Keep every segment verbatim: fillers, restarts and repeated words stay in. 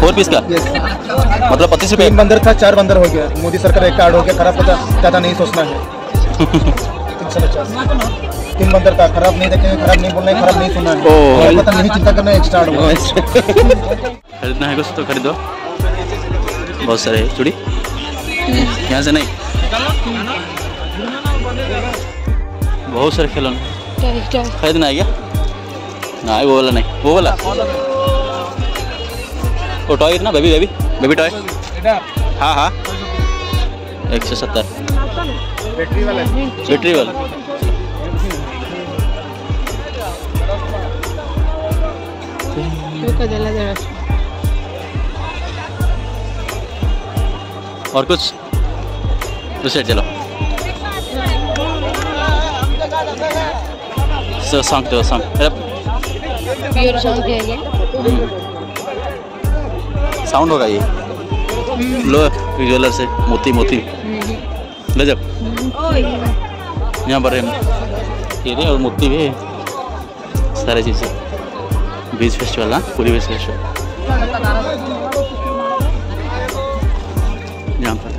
Four piece का मतलब पच्चीस रुपये। तीन बंदर था, चार बंदर हो गया। मोदी सरकार एक कार्ड हो गया खराब, पता ज़्यादा नहीं सोचना है। तीन बंदर का खराब नहीं देखेंगे, खराब नहीं बोलना है, खराब नहीं सुनना है, पता नहीं चिंता करना है। स्टार्ट होगा, खरीदना है कुछ तो खरीदो। बहुत सारे चूड़ी यहाँ से नहीं, बहुत सारे खिलौने खरीदना है क्या? ना वो वाला नहीं, वो वाला वो टॉय ना, बेबी बेबी बेबी टॉय। हाँ हाँ एक सौ सत्तर बैटरी वाला, बैटरी वाला। और कुछ दूसरे चलो सॉन्ग तो सॉन्ग प्योर साउंड है ये, साउंड होगा ये। लो ज्वेलर से मोती मोती ले जब यहाँ पर ये और मोती भी सारे चीज़ें। बीच फेस्टिवल ना, पूरी बीच फेस्टिवल यहाँ पर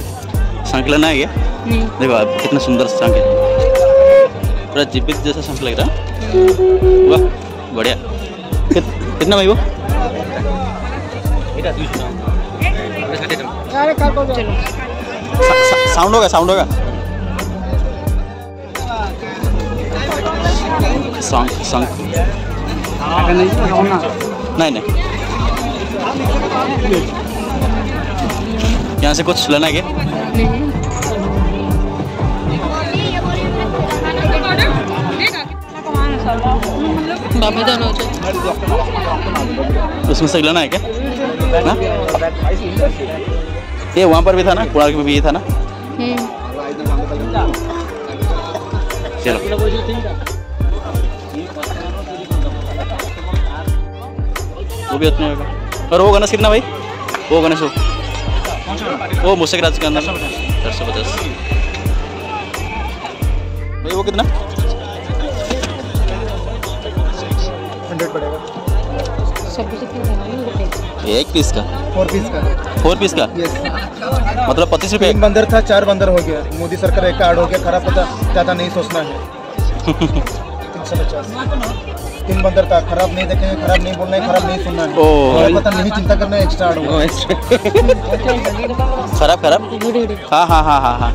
शंख लेना है ये। देखो आप कितना सुंदर शंख है, पूरा जीवित जैसा शंख लग रहा। वाह बढ़िया। कित, कितना भाई वो साउंड होगा, साउंड होगा सॉन्ग सॉन्ग नहीं नहीं। यहाँ से कुछ लेना है क्या? उसमें से लेना है क्या? ना ये वहाँ पर भी था ना, कुणाल में भी ये था ना। चलो वो भी उतना होगा। और वो गणेश कितना भाई? वो गणेश वो मुझसे राज का अंदर चार सौ पचास भाई। वो कितना एक पीस का? फोर पीस का, फोर पीस का मतलब पच्चीस रुपये। तीन बंदर था, चार बंदर हो गया। मोदी सरकार एक कार्ड हो गया खराब, पता ज़्यादा नहीं सोचना है। तीन सौ पचास। तीन बंदर था, खराब नहीं देखेंगे, खराब नहीं बोलना है, खराब नहीं सुनना है, पता नहीं चिंता करना है। स्टार्ट होगा खराब खराब। हाँ हाँ हाँ हाँ हाँ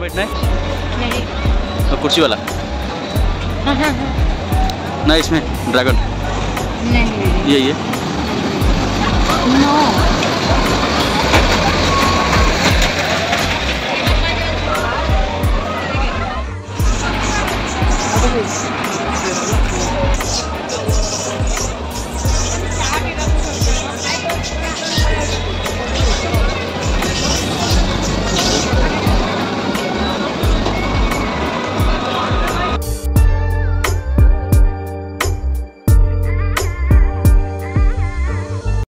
बैठना है कुर्सी वाला ना, इसमें ड्रैगन नहीं ये ये नो